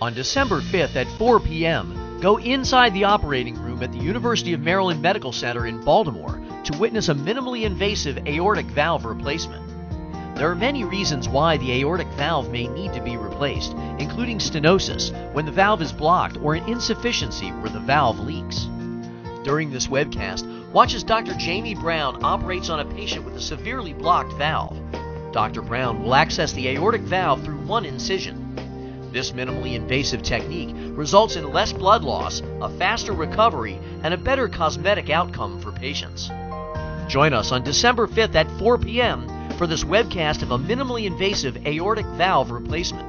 On December 5th at 4 p.m., go inside the operating room at the University of Maryland Medical Center in Baltimore to witness a minimally invasive aortic valve replacement. There are many reasons why the aortic valve may need to be replaced, including stenosis, when the valve is blocked, or an insufficiency where the valve leaks. During this webcast, watch as Dr. Jamie Brown operates on a patient with a severely blocked valve. Dr. Brown will access the aortic valve through one incision. This minimally invasive technique results in less blood loss, a faster recovery, and a better cosmetic outcome for patients. Join us on December 5th at 4 p.m. for this webcast of a minimally invasive aortic valve replacement.